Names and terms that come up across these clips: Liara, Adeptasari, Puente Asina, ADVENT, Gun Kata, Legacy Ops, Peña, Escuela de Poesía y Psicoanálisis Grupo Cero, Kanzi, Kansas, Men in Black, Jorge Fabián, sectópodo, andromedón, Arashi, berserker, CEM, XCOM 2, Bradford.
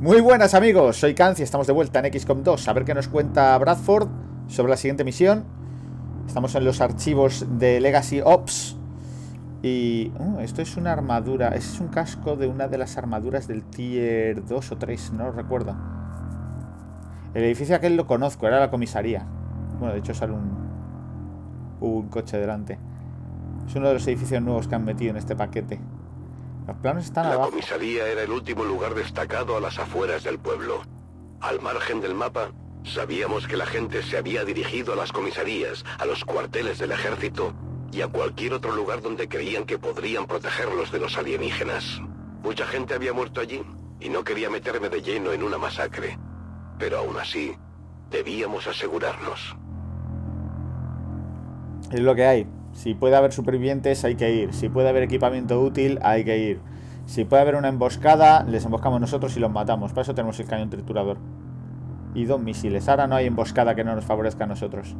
Muy buenas amigos, soy Kanzi, estamos de vuelta en XCOM 2. A ver qué nos cuenta Bradford sobre la siguiente misión. Estamos en los archivos de Legacy Ops. Y... esto es una armadura, es un casco de una de las armaduras del tier 2 o 3, no lo recuerdo. El edificio aquel lo conozco, era la comisaría. Bueno, de hecho sale un coche delante. Es uno de los edificios nuevos que han metido en este paquete. Los planos están abajo. La comisaría era el último lugar destacado a las afueras del pueblo. Al margen del mapa, sabíamos que la gente se había dirigido a las comisarías, a los cuarteles del ejército y a cualquier otro lugar donde creían que podrían protegerlos de los alienígenas. Mucha gente había muerto allí y no quería meterme de lleno en una masacre. Pero aún así, debíamos asegurarnos. Es lo que hay. Si puede haber supervivientes, hay que ir. Si puede haber equipamiento útil, hay que ir. Si puede haber una emboscada, les emboscamos nosotros y los matamos. Para eso tenemos el cañón triturador y 2 misiles. Ahora no hay emboscada que no nos favorezca a nosotros.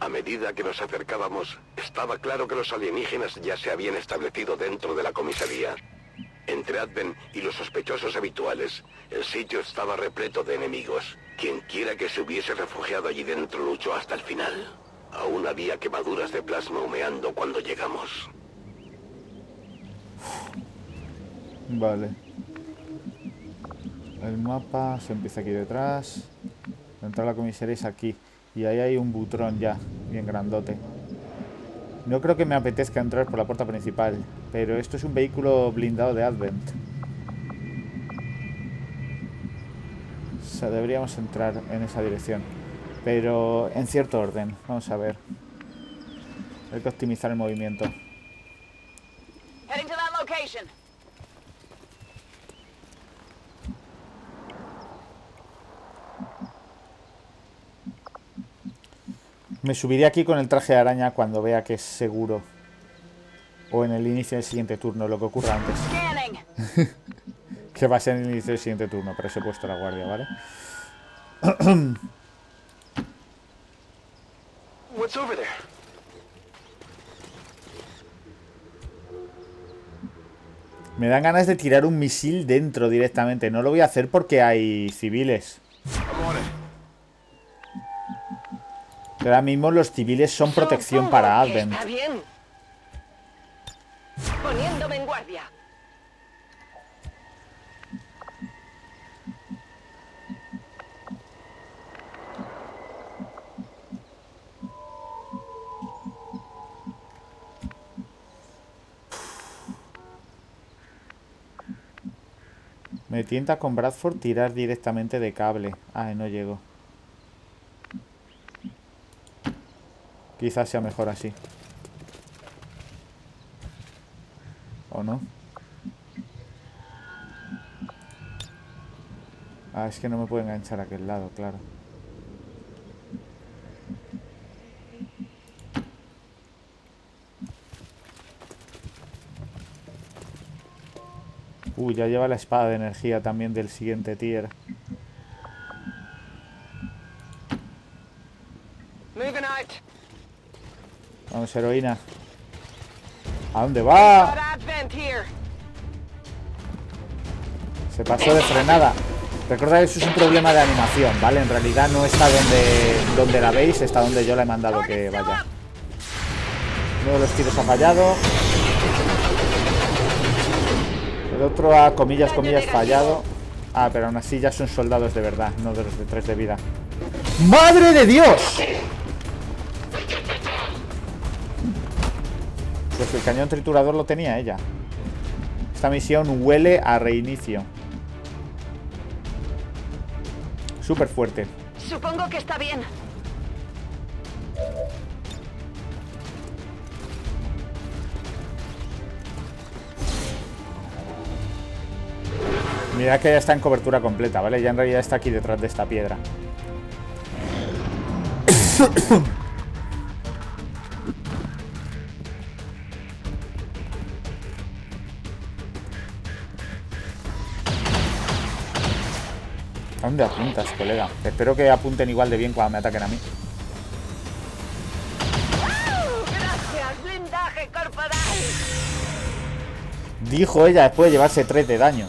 A medida que nos acercábamos, estaba claro que los alienígenas ya se habían establecido dentro de la comisaría. Entre Advent y los sospechosos habituales, el sitio estaba repleto de enemigos. Quienquiera que se hubiese refugiado allí dentro luchó hasta el final. Aún había quemaduras de plasma humeando cuando llegamos. Vale. El mapa se empieza aquí detrás. Entrar a la comisaría es aquí. Y ahí hay un butrón ya, bien grandote. No creo que me apetezca entrar por la puerta principal, pero esto es un vehículo blindado de Advent. O sea, deberíamos entrar en esa dirección, pero en cierto orden. Vamos a ver. Hay que optimizar el movimiento. Me subiré aquí con el traje de araña cuando vea que es seguro. O en el inicio del siguiente turno, lo que ocurra antes. Que va a ser en el inicio del siguiente turno, por eso he puesto la guardia, ¿vale? What's over there? Me dan ganas de tirar un misil dentro directamente. No lo voy a hacer porque hay civiles. Pero ahora mismo los civiles son protección para Advent. Está bien. Poniéndome en guardia. Me tienta con Bradford tirar directamente de cable. Ah, no llego. Quizás sea mejor así. ¿O no? Ah, es que no me puedo enganchar a aquel lado, claro. Ya lleva la espada de energía también del siguiente tier. Vamos, heroína. ¿A dónde va? Se pasó de frenada. Recordad que eso es un problema de animación, ¿vale? En realidad no está donde la veis, está donde yo la he mandado que vaya. Uno de los tiros ha fallado. El otro ha, comillas, comillas, fallado. Ah, pero aún así ya son soldados de verdad, no de los de 3 de vida. ¡Madre de Dios! Pues el cañón triturador lo tenía ella. Esta misión huele a reinicio. Súper fuerte. Supongo que está bien. Mirad que ya está en cobertura completa, ¿vale? Ya en realidad está aquí detrás de esta piedra. ¿A dónde apuntas, colega? Espero que apunten igual de bien cuando me ataquen a mí. Gracias, blindaje corporal. Dijo ella después de llevarse 3 de daño.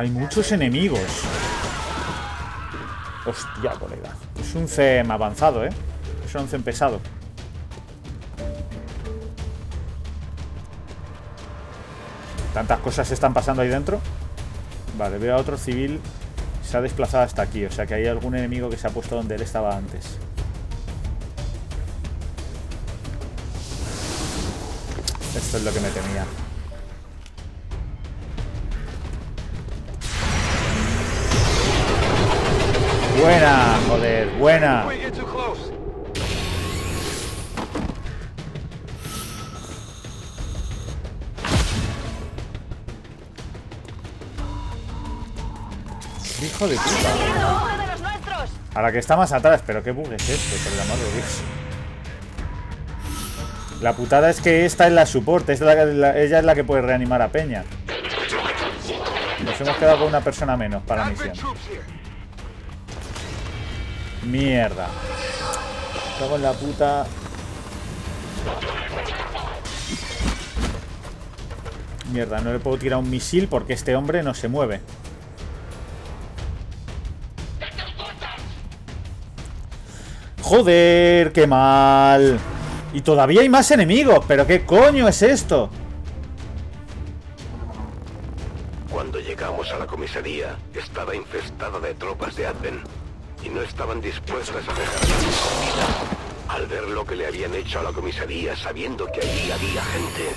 Hay muchos enemigos. Hostia, colega. Es un CEM avanzado, ¿eh? Es un CEM pesado. Tantas cosas se están pasando ahí dentro. Vale, veo a otro civil. Se ha desplazado hasta aquí. O sea que hay algún enemigo que se ha puesto donde él estaba antes. Esto es lo que me temía. Buena, joder, buena. Hijo de puta. Ahora que está más atrás, pero qué bug es este, por el amor de Dios. La putada es que esta es la support, ella es la que puede reanimar a Peña. Nos hemos quedado con una persona menos para la misión. Mierda. Cago en la puta. Mierda, no le puedo tirar un misil porque este hombre no se mueve. Joder, qué mal. Y todavía hay más enemigos. ¿Pero qué coño es esto? Cuando llegamos a la comisaría, estaba infestada de tropas de ADVENT y no estaban dispuestas a dejarla con vida. Al ver lo que le habían hecho a la comisaría, sabiendo que allí había gente,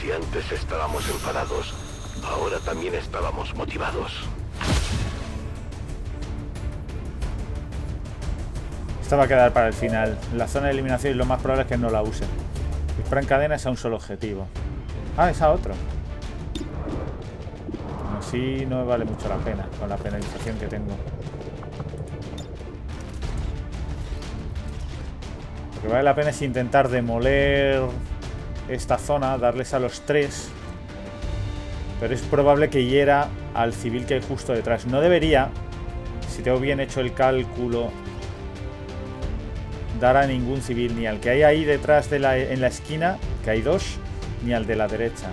si antes estábamos enfadados, ahora también estábamos motivados. Esta va a quedar para el final. La zona de eliminación, y lo más probable es que no la use. Dispara en cadenas a un solo objetivo. Ah, es a otro. Así no me vale mucho la pena, con la penalización que tengo. Lo que vale la pena es intentar demoler esta zona, darles a los tres. Pero es probable que hiera al civil que hay justo detrás. No debería, si tengo bien hecho el cálculo, dar a ningún civil, ni al que hay ahí detrás de en la esquina, que hay dos, ni al de la derecha.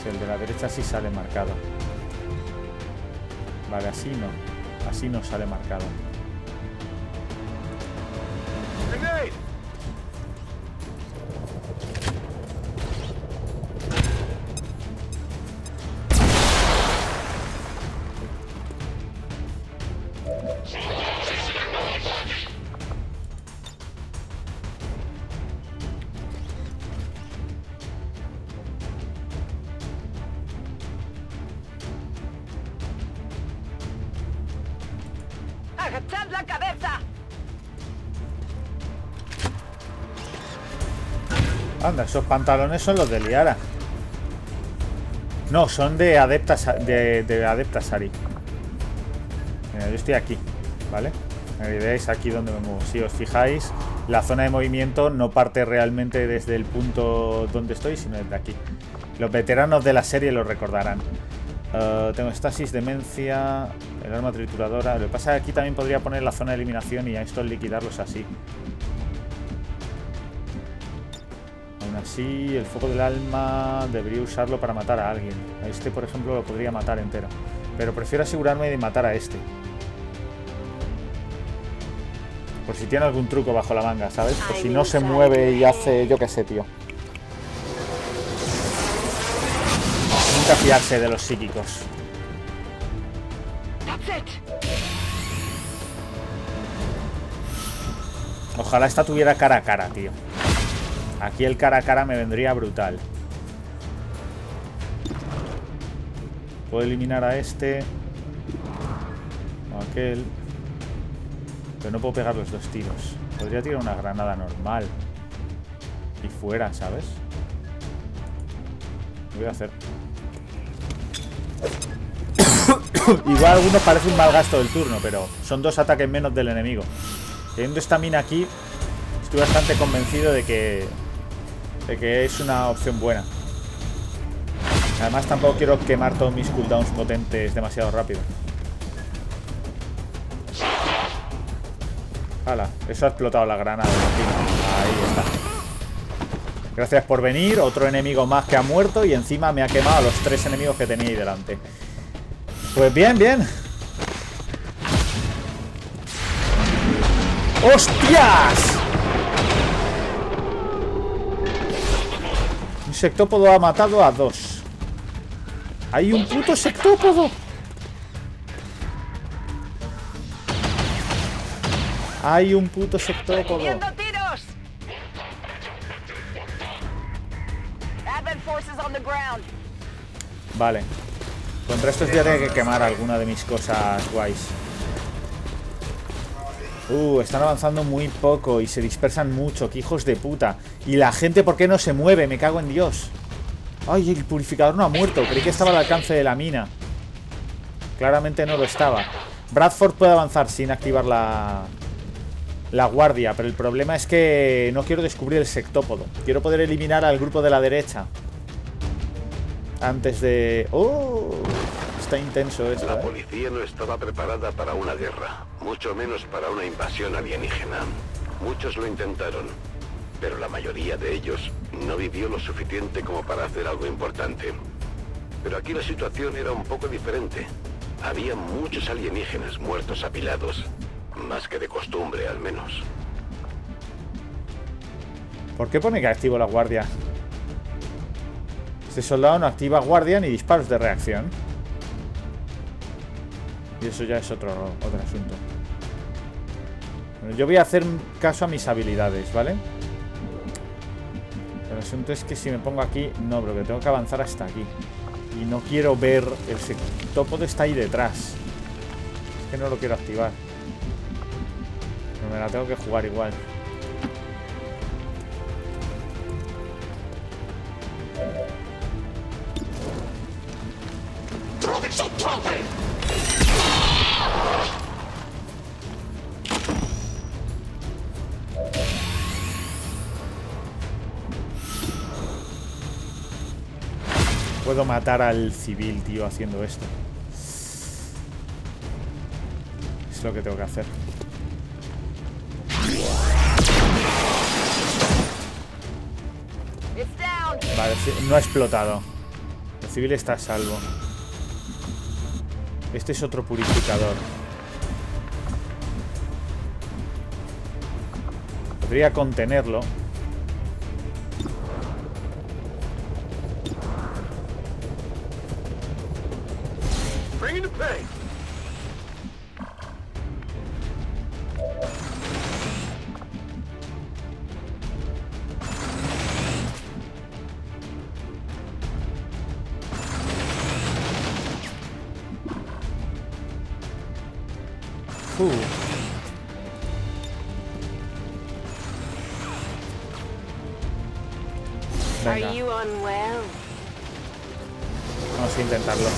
Si el de la derecha sí sale marcado. Vale, así no sale marcado. ¡Agachad la cabeza! Anda, esos pantalones son los de Liara. No, son de Adeptasari. Mira, yo estoy aquí, ¿vale? La idea es aquí donde me muevo. Si os fijáis, la zona de movimiento no parte realmente desde el punto donde estoy, sino desde aquí. Los veteranos de la serie lo recordarán. Tengo estasis, demencia, el arma trituradora. Lo que pasa es que aquí también podría poner la zona de eliminación y a estos liquidarlos así. Aún así, el fuego del alma debería usarlo para matar a alguien. A este, por ejemplo, lo podría matar entero. Pero prefiero asegurarme de matar a este. Por si tiene algún truco bajo la manga, ¿sabes? Por si no se mueve y hace, yo qué sé, tío. Nunca fiarse de los psíquicos. Ojalá esta tuviera cara a cara, tío. Aquí el cara a cara me vendría brutal. Puedo eliminar a este o a aquel. Pero no puedo pegar los dos tiros. Podría tirar una granada normal y fuera, ¿sabes? Lo voy a hacer. Igual algunos parece un mal gasto del turno, pero son dos ataques menos del enemigo. Teniendo esta mina aquí, estoy bastante convencido de que es una opción buena. Además, tampoco quiero quemar todos mis cooldowns potentes demasiado rápido. Hala, eso ha explotado la granada. Ahí está. Gracias por venir. Otro enemigo más que ha muerto y encima me ha quemado a los tres enemigos que tenía ahí delante. Pues bien, bien. ¡Hostias! Un sectópodo ha matado a dos. ¡Hay un puto sectópodo! ¡Hay un puto sectópodo! Vale. Contra estos ya tengo que quemar alguna de mis cosas guays. Están avanzando muy poco y se dispersan mucho, que hijos de puta. Y la gente, ¿por qué no se mueve? Me cago en Dios. Ay, el purificador no ha muerto. Creí que estaba al alcance de la mina. Claramente no lo estaba. Bradford puede avanzar sin activar la guardia, pero el problema es que no quiero descubrir el sectópodo. Quiero poder eliminar al grupo de la derecha antes de... ¡Oh! Está intenso esto, La policía no estaba preparada para una guerra, mucho menos para una invasión alienígena. Muchos lo intentaron, pero la mayoría de ellos no vivió lo suficiente como para hacer algo importante. Pero aquí la situación era un poco diferente. Había muchos alienígenas muertos apilados, más que de costumbre al menos. ¿Por qué pone que activo la guardia? Este soldado no activa guardia ni disparos de reacción. Y eso ya es otro asunto. Bueno, yo voy a hacer caso a mis habilidades, ¿vale? El asunto es que si me pongo aquí... No, pero que tengo que avanzar hasta aquí. Y no quiero ver... El sectópodo está ahí detrás. Es que no lo quiero activar. Pero me la tengo que jugar igual. Puedo matar al civil, tío, haciendo esto. Es lo que tengo que hacer. Vale, no ha explotado. El civil está a salvo. Este es otro purificador. Podría contenerlo. Vamos a intentarlo.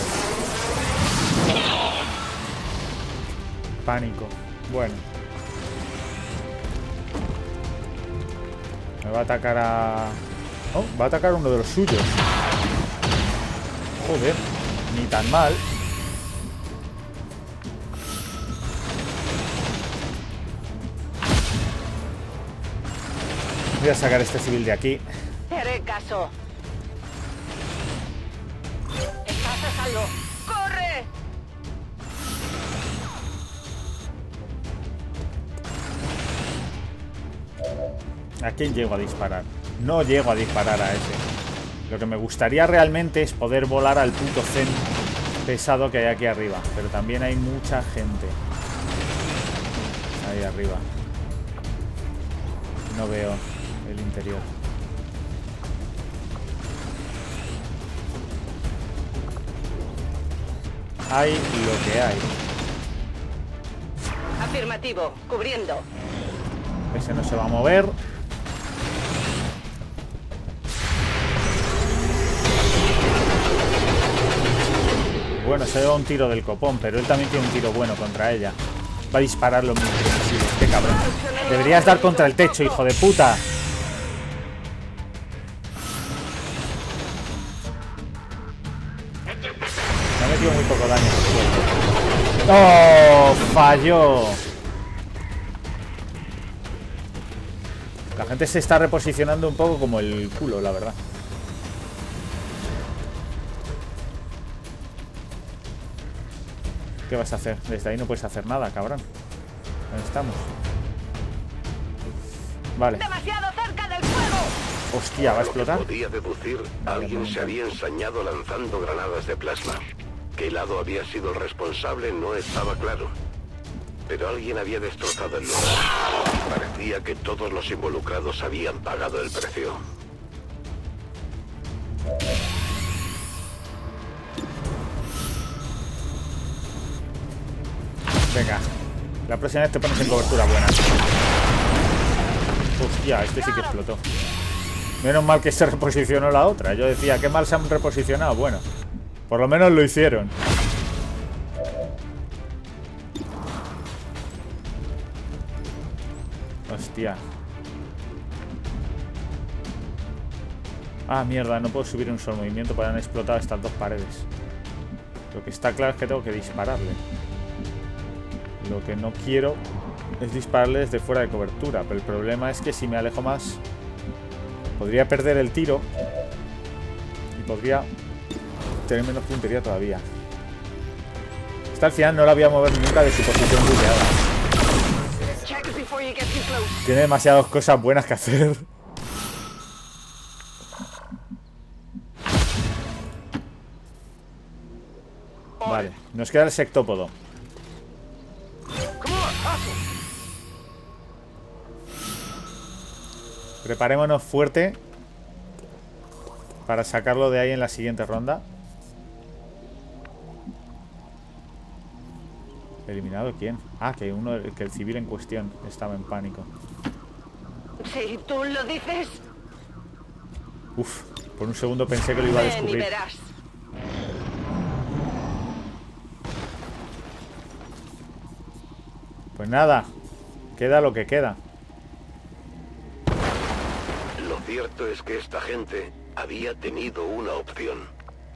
Pánico. Bueno. Me va a atacar a... Oh, va a atacar uno de los suyos. Joder, ni tan mal. Voy a sacar a este civil de aquí. Te haré caso. Estás a salvo. ¡Corre! ¿A quién llego a disparar? No llego a disparar a ese. Lo que me gustaría realmente es poder volar al punto zen pesado que hay aquí arriba. Pero también hay mucha gente ahí arriba. No veo el interior. Hay lo que hay. Afirmativo, cubriendo. Ese no se va a mover. Bueno, se lleva un tiro del copón, pero él también tiene un tiro bueno contra ella. Va a disparar los misiles, qué cabrón. Deberías dar contra el techo, hijo de puta. Me ha metido muy poco daño. ¡Oh! Falló. La gente se está reposicionando un poco como el culo, la verdad. ¿Qué vas a hacer? Desde ahí no puedes hacer nada, cabrón. ¿Dónde estamos? Vale. Demasiado cerca del fuego. Hostia, ¿va a explotar? Podía deducir, alguien se había ensañado lanzando granadas de plasma. ¿Qué lado había sido el responsable? No estaba claro. Pero alguien había destrozado el lugar. Parecía que todos los involucrados habían pagado el precio. Venga, la próxima vez te pones en cobertura buena. Hostia, este sí que explotó. Menos mal que se reposicionó la otra. Yo decía, qué mal se han reposicionado. Bueno, por lo menos lo hicieron. Hostia. Ah, mierda, no puedo subir un solo movimiento para haber explotado estas dos paredes. Lo que está claro es que tengo que dispararle. Lo que no quiero es dispararle desde fuera de cobertura. Pero el problema es que si me alejo más, podría perder el tiro y podría tener menos puntería todavía. Hasta el final no la voy a mover nunca de su posición bugueada. Tiene demasiadas cosas buenas que hacer. Vale, nos queda el sectópodo. Preparémonos fuerte para sacarlo de ahí en la siguiente ronda. ¿Eliminado quién? Ah, que uno, que el civil en cuestión estaba en pánico. Sí, tú lo dices. Uf, por un segundo pensé que lo iba a descubrir. Pues nada, queda lo que queda. Lo cierto es que esta gente había tenido una opción.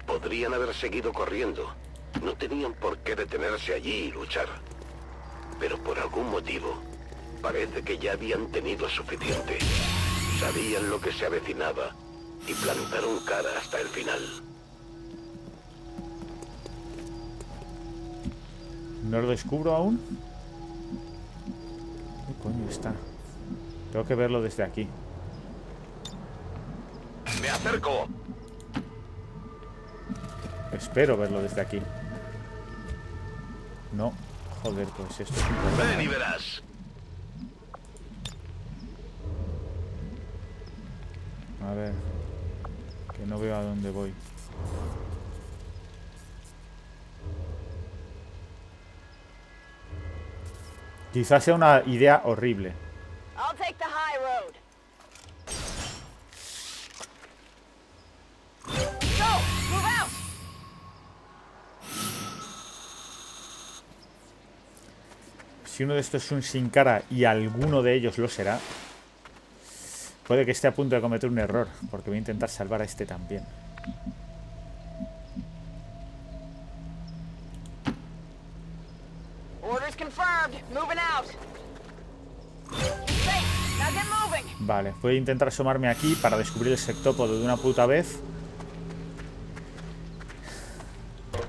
Podrían haber seguido corriendo. No tenían por qué detenerse allí y luchar. Pero por algún motivo, parece que ya habían tenido suficiente. Sabían lo que se avecinaba y plantaron cara hasta el final. ¿No lo descubro aún? ¿Qué coño está? Tengo que verlo desde aquí. ¡Me acerco! Espero verlo desde aquí. No, joder, pues esto es un problema. Ven y verás. A ver, que no veo a dónde voy. Quizás sea una idea horrible. I'll take the high road. Si uno de estos es un sin cara, y alguno de ellos lo será, puede que esté a punto de cometer un error, porque voy a intentar salvar a este también. Vale, voy a intentar asomarme aquí para descubrir el sectópodo de una puta vez.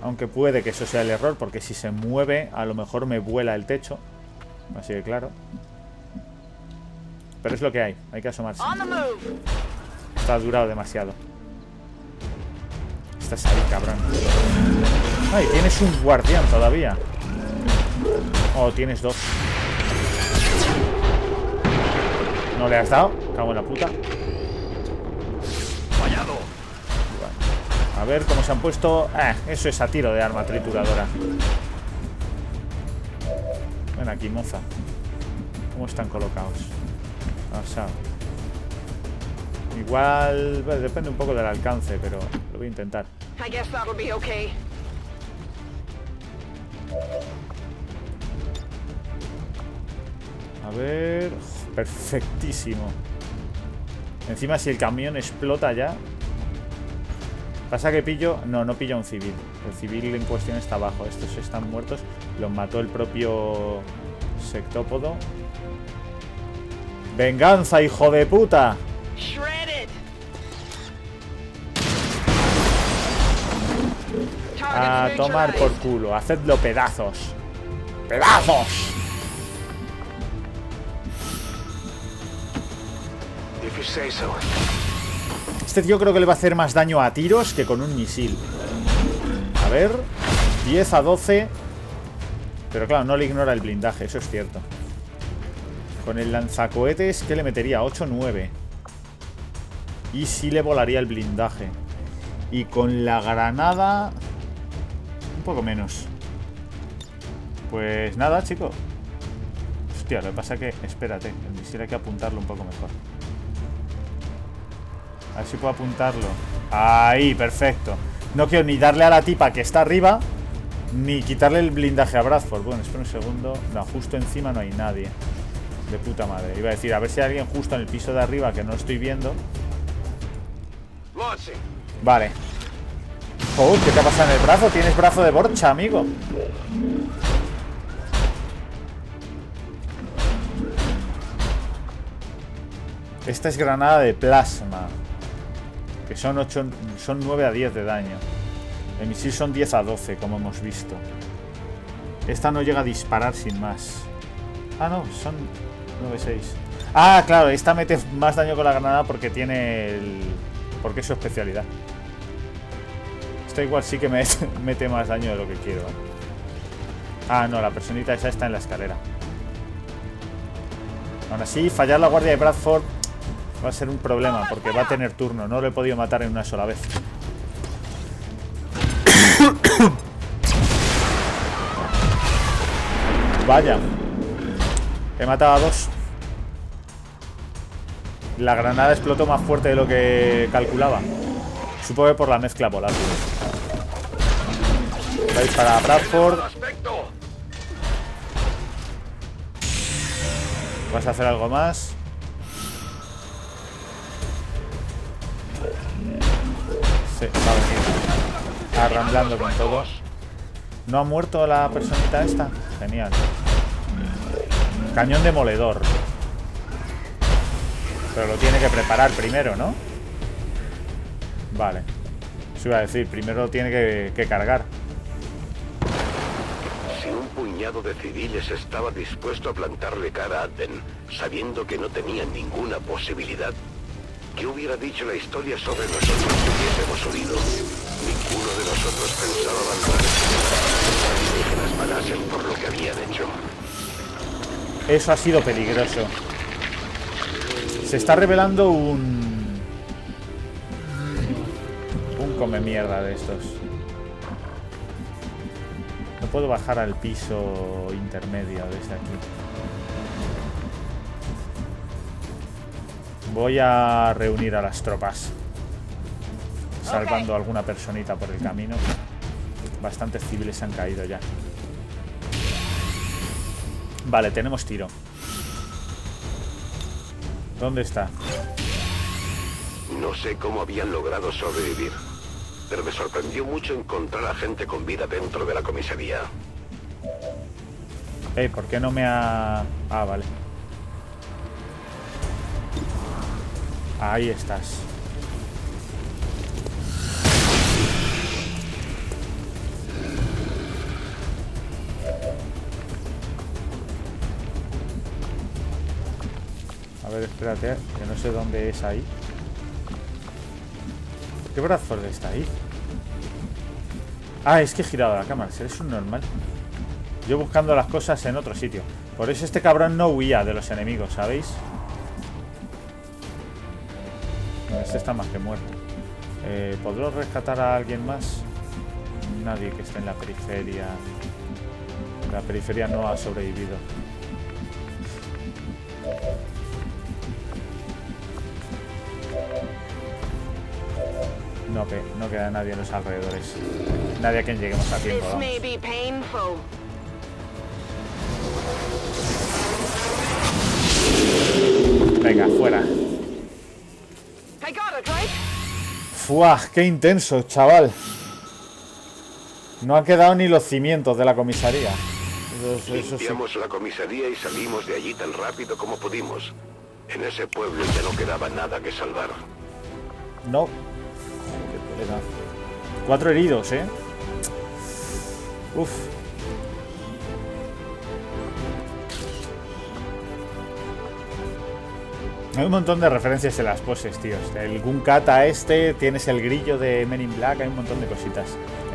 Aunque puede que eso sea el error, porque si se mueve a lo mejor me vuela el techo. Así que claro. Pero es lo que hay que asomarse. Está durado demasiado. Estás ahí, cabrón. Ay, tienes un guardián todavía. Oh, tienes dos. ¿No le has dado? Cago en la puta. Fallado. A ver cómo se han puesto. Eso es a tiro de arma trituradora. Ven aquí, moza. ¿Cómo están colocados? Pasado. Igual... Bueno, depende un poco del alcance, pero lo voy a intentar. A ver... Perfectísimo. Encima si el camión explota ya... Pasa que pillo... No, no pillo a un civil. El civil en cuestión está abajo. Estos están muertos. Los mató el propio sectópodo. ¡Venganza, hijo de puta! A tomar por culo. Hacedlo pedazos. ¡Pedazos! Este tío creo que le va a hacer más daño a tiros que con un misil. A ver. 10 a 12. Pero claro, no le ignora el blindaje. Eso es cierto. Con el lanzacohetes, ¿qué le metería? 8 o 9. Y sí le volaría el blindaje. Y con la granada... un poco menos. Pues nada, chico. Hostia, lo que pasa es que... espérate, el misil hay que apuntarlo un poco mejor. A ver si puedo apuntarlo. Ahí, perfecto. No quiero ni darle a la tipa que está arriba, ni quitarle el blindaje a Bradford. Bueno, espera un segundo. No, justo encima no hay nadie. De puta madre. Iba a decir, a ver si hay alguien justo en el piso de arriba que no estoy viendo. Vale. Oh, ¿qué te ha pasado en el brazo? Tienes brazo de borcha, amigo. Esta es granada de plasma. Que son 8, son 9 a 10 de daño. El misil son 10 a 12, como hemos visto. Esta no llega a disparar sin más. Ah, no, son 9-6. Ah, claro, esta mete más daño con la granada porque tiene el... porque es su especialidad. Esta igual sí que me mete más daño de lo que quiero. Ah, no, la personita esa está en la escalera. Aún así, fallar la guardia de Bradford va a ser un problema porque va a tener turno. No lo he podido matar en una sola vez. Vaya. He matado a dos. La granada explotó más fuerte de lo que calculaba. Supongo que por la mezcla volátil. Va a disparar a Bradford. ¿Vas a hacer algo más? Sí, va a venir arramblando con todos. ¿No ha muerto la personita esta? Genial. Cañón demoledor. Pero lo tiene que preparar primero, ¿no? Vale. Eso iba a decir, primero lo tiene que cargar. Si un puñado de civiles estaba dispuesto a plantarle cara a Adven, sabiendo que no tenían ninguna posibilidad, ¿qué hubiera dicho la historia sobre nosotros si hubiésemos huido? Ninguno de nosotros pensaba abandonar que las pagasen por lo que habían hecho. Eso ha sido peligroso. Se está revelando un come mierda de estos. No puedo bajar al piso intermedio desde aquí. Voy a reunir a las tropas, salvando a alguna personita por el camino. Bastantes civiles han caído ya. Vale, tenemos tiro. ¿Dónde está? No sé cómo habían logrado sobrevivir, pero me sorprendió mucho encontrar a gente con vida dentro de la comisaría. Hey, ¿por qué no me ha...? Ah, vale. Ahí estás. A ver, espérate, que no sé dónde es ahí. ¿Qué Bradford está ahí? Ah, es que he girado la cámara, eres un normal. Yo buscando las cosas en otro sitio. Por eso este cabrón no huía de los enemigos, ¿sabéis? Este está más que muerto. ¿Podré rescatar a alguien más? Nadie que esté en la periferia. La periferia no ha sobrevivido. No, no queda nadie en los alrededores. Nadie a quien lleguemos a tiempo, ¿no? Venga, fuera. ¡Fuah! ¡Qué intenso, chaval! No han quedado ni los cimientos de la comisaría. Limpiamos la comisaría y salimos de allí tan rápido como pudimos. En ese pueblo ya no quedaba nada que salvar. No. 4 heridos, Uf. Hay un montón de referencias en las poses, tíos. El Gun Kata este, tienes el grillo de Men in Black, hay un montón de cositas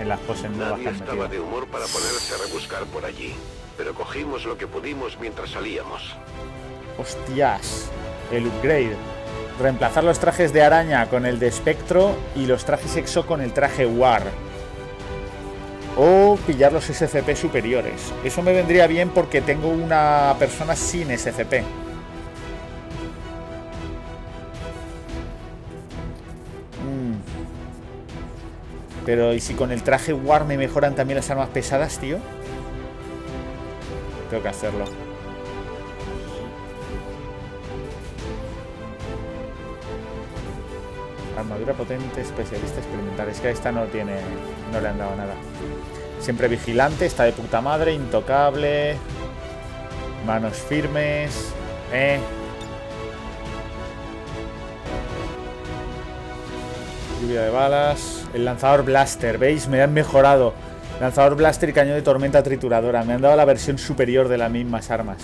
en las poses nuevas. Nadie estaba de humor para ponerse a rebuscar por allí, pero cogimos lo que pudimos mientras salíamos. Hostias, el upgrade. Reemplazar los trajes de araña con el de espectro y los trajes exo con el traje war. O pillar los SCP superiores. Eso me vendría bien porque tengo una persona sin SCP. Pero ¿y si con el traje war me mejoran también las armas pesadas, tío? Tengo que hacerlo. Armadura potente, especialista experimental. Es que a esta no tiene, no le han dado nada. Siempre vigilante, está de puta madre, intocable. Manos firmes. Lluvia de balas. El lanzador blaster, ¿veis? Me han mejorado. Lanzador blaster y cañón de tormenta trituradora. Me han dado la versión superior de las mismas armas.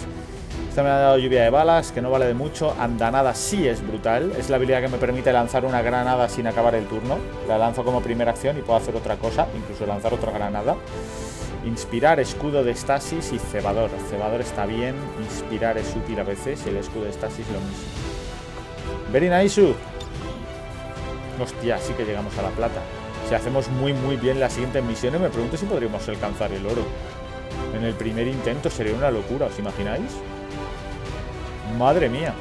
Esta me ha dado lluvia de balas, que no vale de mucho. Andanada sí es brutal. Es la habilidad que me permite lanzar una granada sin acabar el turno. La lanzo como primera acción y puedo hacer otra cosa, incluso lanzar otra granada. Inspirar, escudo de estasis y cebador. Cebador está bien, inspirar es útil a veces y el escudo de estasis lo mismo. Very nice. Hostia, sí que llegamos a la plata. Si hacemos muy bien las siguientes misiones, me pregunto si podríamos alcanzar el oro. En el primer intento sería una locura, ¿os imagináis? Madre mía.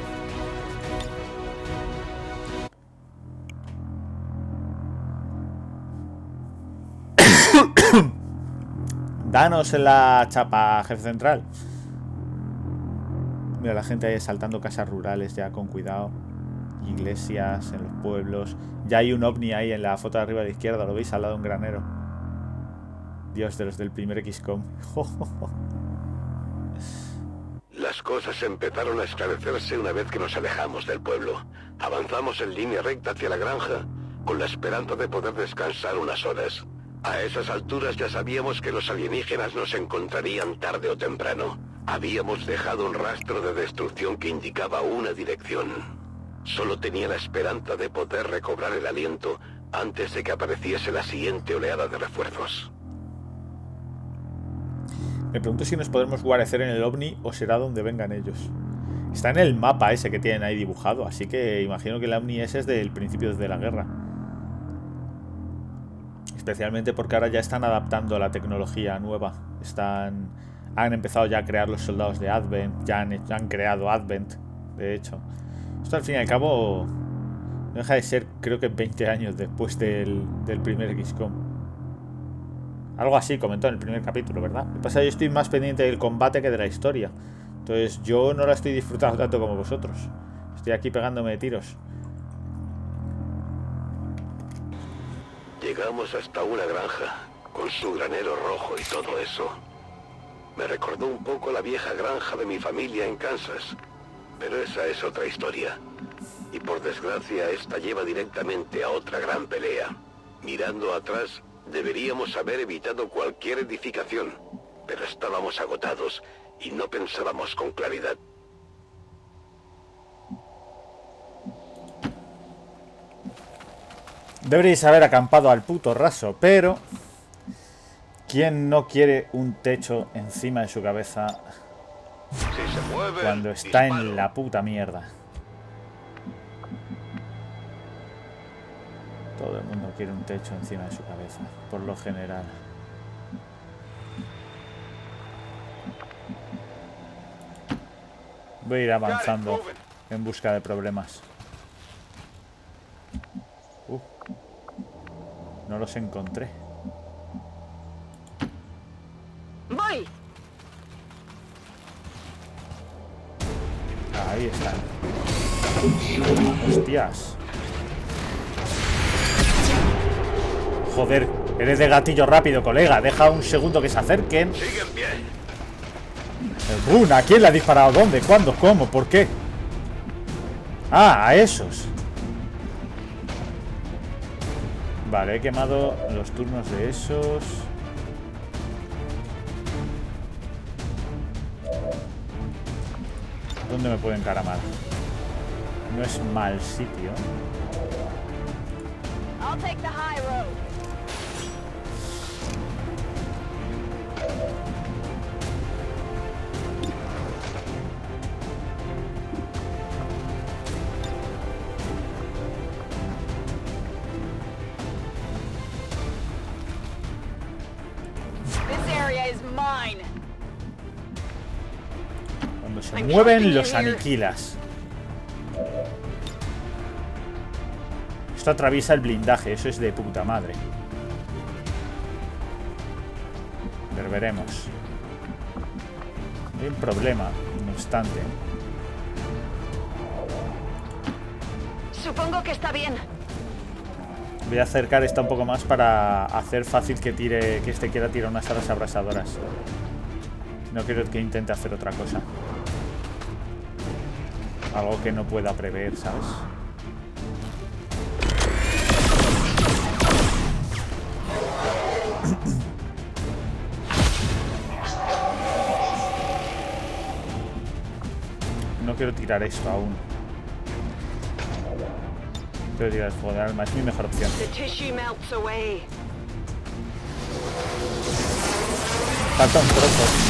Danos en la chapa, jefe central. Mira, la gente ahí asaltando casas rurales ya, con cuidado. Iglesias, en los pueblos. Ya hay un ovni ahí en la foto de arriba a la izquierda. ¿Lo veis? Al lado de un granero. Dios, de los del primer XCOM. Las cosas empezaron a esclarecerse una vez que nos alejamos del pueblo. Avanzamos en línea recta hacia la granja, con la esperanza de poder descansar unas horas. A esas alturas ya sabíamos que los alienígenas nos encontrarían tarde o temprano. Habíamos dejado un rastro de destrucción que indicaba una dirección. Solo tenía la esperanza de poder recobrar el aliento antes de que apareciese la siguiente oleada de refuerzos. Me pregunto si nos podremos guarecer en el ovni o será donde vengan ellos. Está en el mapa ese que tienen ahí dibujado, así que imagino que el ovni ese es del principio de la guerra. Especialmente porque ahora ya están adaptando la tecnología nueva. Han empezado ya a crear los soldados de ADVENT, ya han creado ADVENT, de hecho. Esto al fin y al cabo no deja de ser, creo que 20 años después del primer XCOM. Algo así comentó en el primer capítulo, ¿verdad? Lo que pasa es que yo estoy más pendiente del combate que de la historia. Entonces yo no la estoy disfrutando tanto como vosotros. Estoy aquí pegándome de tiros. Llegamos hasta una granja, con su granero rojo y todo eso. Me recordó un poco la vieja granja de mi familia en Kansas. Pero esa es otra historia. Y por desgracia esta lleva directamente a otra gran pelea. Mirando atrás... Deberíamos haber evitado cualquier edificación, pero estábamos agotados y no pensábamos con claridad. Deberíais haber acampado al puto raso, pero... ¿Quién no quiere un techo encima de su cabeza cuando está en la puta mierda? Todo el mundo quiere un techo encima de su cabeza, por lo general. Voy a ir avanzando en busca de problemas. No los encontré. Voy. Ahí están. Hostias. Joder, eres de gatillo rápido, colega. Deja un segundo que se acerquen. Runa, ¿a quién le ha disparado? ¿Dónde? ¿Cuándo? ¿Cómo? ¿Por qué? Ah, a esos. Vale, he quemado los turnos de esos. ¿Dónde me puedo encaramar? No es mal sitio. Cuando se mueven, los aniquilas. Esto atraviesa el blindaje, eso es de puta madre. Pero veremos. Hay un problema, no obstante. Supongo que está bien. Voy a acercar esta un poco más para hacer fácil que tire, que este quiera tirar unas alas abrasadoras. No quiero que intente hacer otra cosa. Algo que no pueda prever, ¿sabes? No quiero tirar esto aún. Quiero tirar el fuego de alma, es mi mejor opción. Falta un trozo.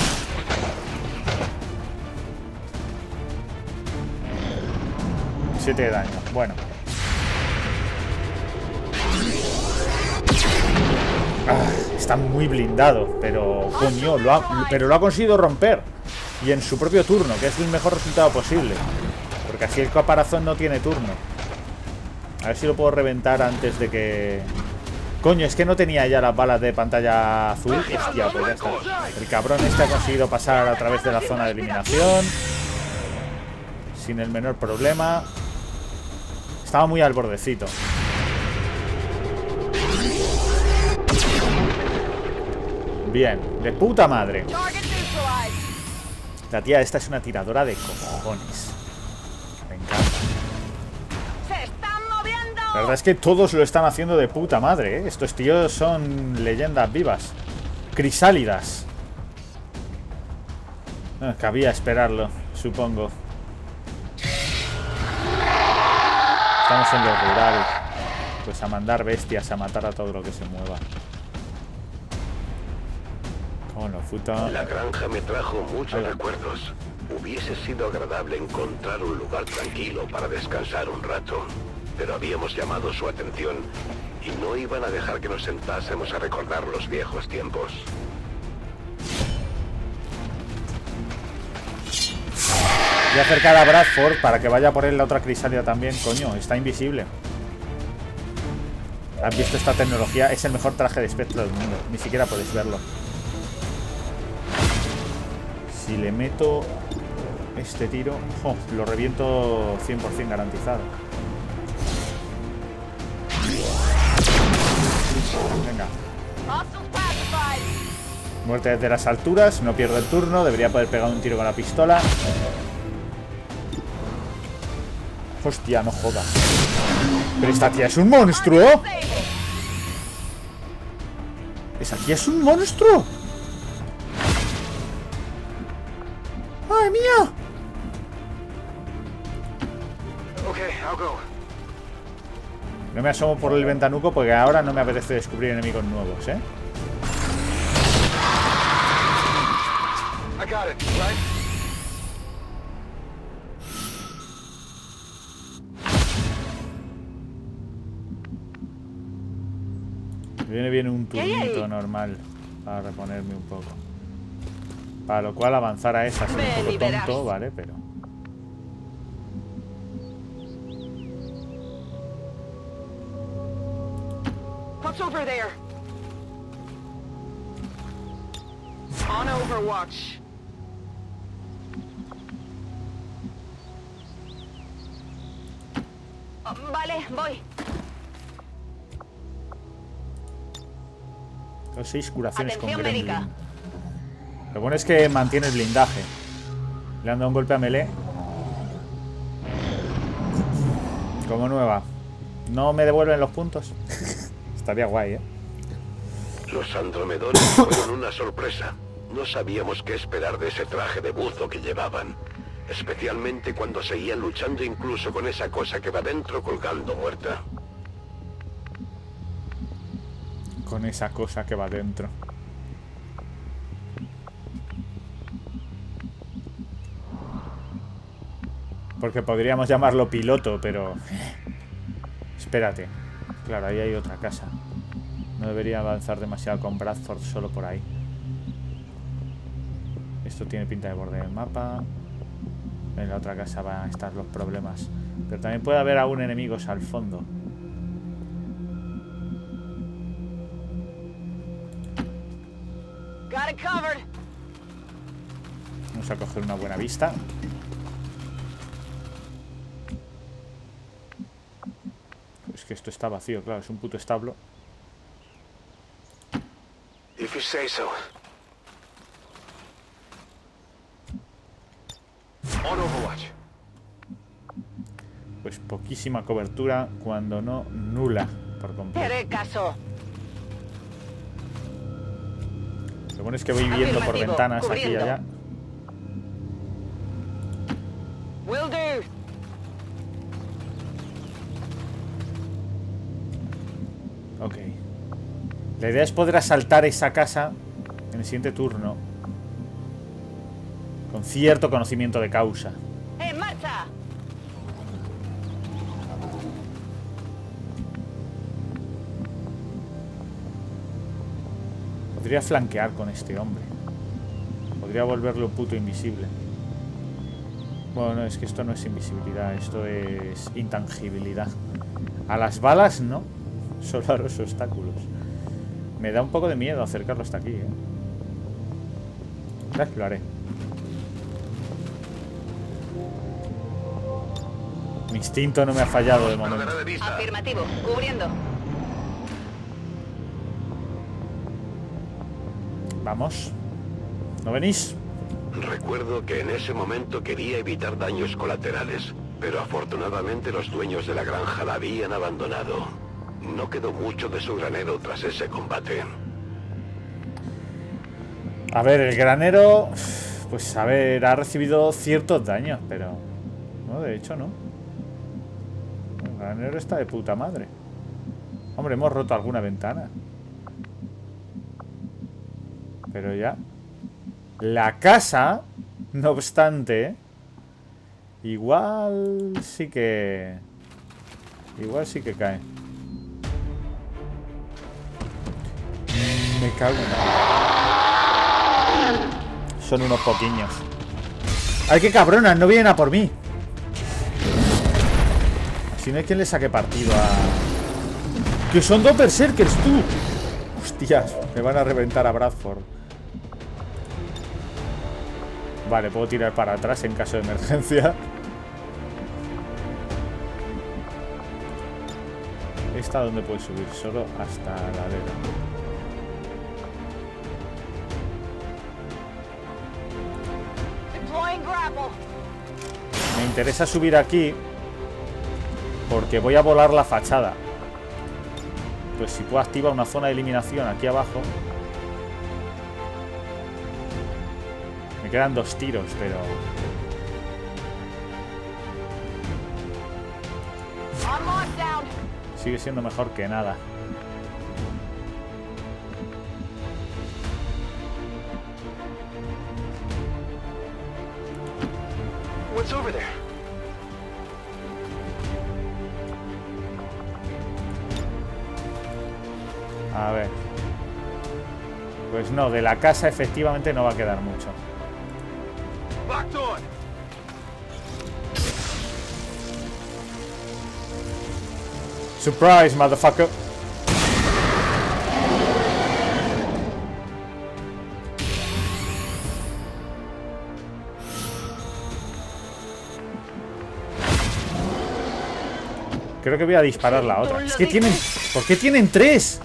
De daño, bueno. Está muy blindado, pero coño, lo ha conseguido romper. Y en su propio turno, que es el mejor resultado posible. Porque así el caparazón no tiene turno. A ver si lo puedo reventar antes de que... Coño, es que no tenía ya las balas de pantalla azul. Hostia, pues ya está. El cabrón este ha conseguido pasar a través de la zona de eliminación. Sin el menor problema. Estaba muy al bordecito. Bien, de puta madre. La tía esta es una tiradora de cojones. Me encanta. La verdad es que todos lo están haciendo de puta madre, ¿eh? Estos tíos son leyendas vivas. Crisálidas. No, cabía esperarlo, supongo. Estamos en lo rural, pues a mandar bestias, a matar a todo lo que se mueva. Con la fruta. La granja me trajo muchos recuerdos. Hubiese sido agradable encontrar un lugar tranquilo para descansar un rato, pero habíamos llamado su atención y no iban a dejar que nos sentásemos a recordar los viejos tiempos. Voy a acercar a Bradford para que vaya por él la otra crisálida también. Coño, está invisible. ¿Has visto esta tecnología? Es el mejor traje de espectro del mundo. Ni siquiera podéis verlo. Si le meto este tiro... Oh, lo reviento 100% garantizado. Venga. Muerte desde las alturas. No pierdo el turno. Debería poder pegar un tiro con la pistola. Hostia, no jodas. Pero esta tía es un monstruo. Esa tía es un monstruo. ¡Ay, mía! No me asomo por el ventanuco porque ahora no me apetece descubrir enemigos nuevos, ¿eh? Me viene bien un turnito normal para reponerme un poco. Para lo cual avanzar a esa es un poco tonto, ¿vale? Pero... Vale, voy. Tengo 6 curaciones con Gremlin. Lo bueno es que mantiene el blindaje. Le han dado un golpe a melee. Como nueva. No me devuelven los puntos. Estaría guay, ¿eh? Los andromedones fueron una sorpresa. No sabíamos qué esperar de ese traje de buzo que llevaban. especialmente cuando seguía luchando incluso con esa cosa que va dentro colgando muerta. Con esa cosa que va dentro. Porque podríamos llamarlo piloto, pero... Espérate. Claro, ahí hay otra casa. No debería avanzar demasiado con Bradford solo por ahí. Esto tiene pinta de borde del mapa. En la otra casa van a estar los problemas. Pero también puede haber aún enemigos al fondo. Vamos a coger una buena vista. Es que esto está vacío, claro, es un puto establo. If you say so. Pues poquísima cobertura, cuando no nula por completo. Lo bueno es que voy viendo por ventanas aquí y allá. Ok. La idea es poder asaltar esa casa en el siguiente turno. Con cierto conocimiento de causa. ¡En marcha! Podría flanquear con este hombre. Podría volverlo puto invisible. Bueno, no, es que esto no es invisibilidad. Esto es intangibilidad. A las balas no. Solo a los obstáculos. Me da un poco de miedo acercarlo hasta aquí, ¿eh? Ya lo haré. Mi instinto no me ha fallado de momento. Afirmativo, cubriendo. Vamos. ¿No venís? Recuerdo que en ese momento quería evitar daños colaterales, pero afortunadamente los dueños de la granja la habían abandonado. No quedó mucho de su granero tras ese combate. A ver, el granero... Pues a ver, ha recibido ciertos daños, pero... No, de hecho no. El granero está de puta madre. Hombre, hemos roto alguna ventana. Pero ya. La casa, no obstante, igual sí que... Igual sí que cae. Me cago en... Son unos poquiños. ¡Ay, qué cabronas! No vienen a por mí. Si no hay quien le saque partido a... ¡Que son dos berserkers, tú! ¡Hostias! Me van a reventar a Bradford. Vale, puedo tirar para atrás en caso de emergencia. ¿Esta dónde puede subir? Solo hasta la ladera. Me interesa subir aquí porque voy a volar la fachada. Pues si puedo activar una zona de eliminación aquí abajo. Me quedan dos tiros, pero... Sigue siendo mejor que nada. A ver. Pues no, de la casa efectivamente no va a quedar mucho. Surprise, motherfucker. Creo que voy a disparar la otra. Es que tienen... ¿Por qué tienen tres?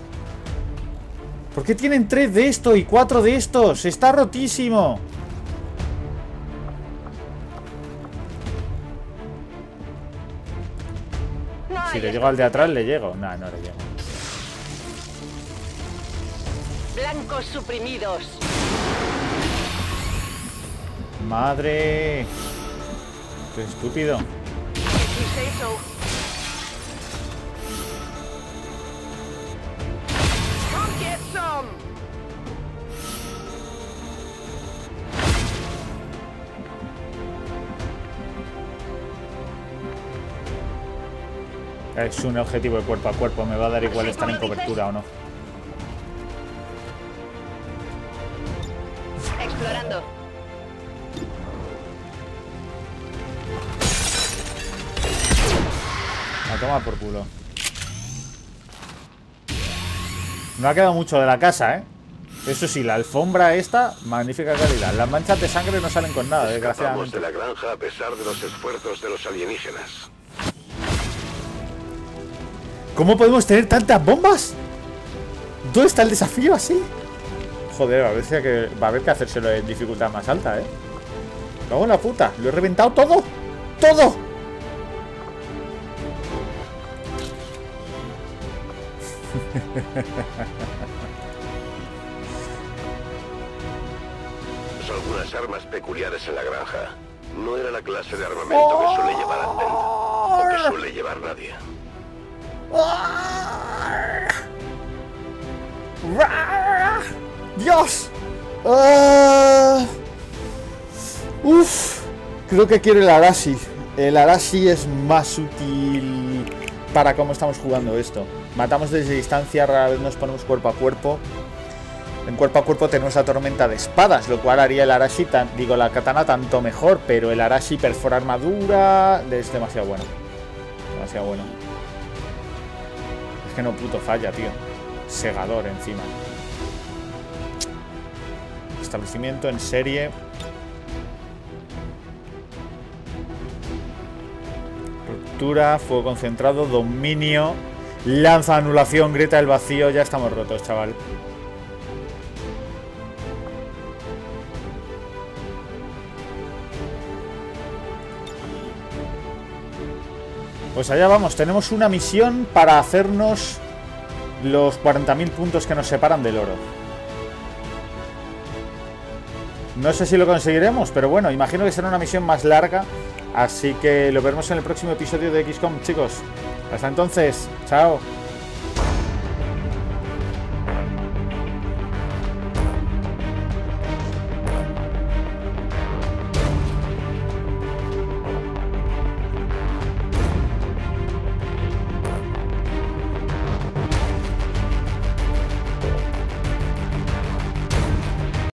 ¿Por qué tienen tres de esto y cuatro de estos? Está rotísimo. Si le llego al de atrás, le llego. Nah, no le llego. Blancos suprimidos. Madre. Esto es estúpido. Es un objetivo de cuerpo a cuerpo, me va a dar igual estar en cobertura o no. Explorando. La toma por culo. No ha quedado mucho de la casa, ¿eh? Eso sí, la alfombra esta, magnífica calidad. Las manchas de sangre no salen con nada, desgraciadamente. Escapamos de la granja a pesar de los esfuerzos de los alienígenas. ¿Cómo podemos tener tantas bombas? ¿Dónde está el desafío así? Joder, va a haber que hacérselo en dificultad más alta, ¿eh? Cago en la puta, lo he reventado todo. ¡Todo! Son algunas armas peculiares en la granja. No era la clase de armamento que suele llevar Advent, o que suele llevar nadie. ¡Dios! Uf, creo que quiero el Arashi. El Arashi es más útil para cómo estamos jugando esto. Matamos desde distancia, rara vez nos ponemos cuerpo a cuerpo. En cuerpo a cuerpo tenemos la tormenta de espadas, lo cual haría el Arashi, la katana tanto mejor, pero el Arashi perfora armadura es demasiado bueno. Demasiado bueno. Que no puto falla, tío. Segador encima. Establecimiento en serie. Ruptura, fuego concentrado, dominio, lanza, anulación, grieta del vacío. Ya estamos rotos, chaval. Pues allá vamos, tenemos una misión para hacernos los 40.000 puntos que nos separan del oro. No sé si lo conseguiremos, pero bueno, imagino que será una misión más larga. Así que lo veremos en el próximo episodio de XCOM, chicos. Hasta entonces, chao.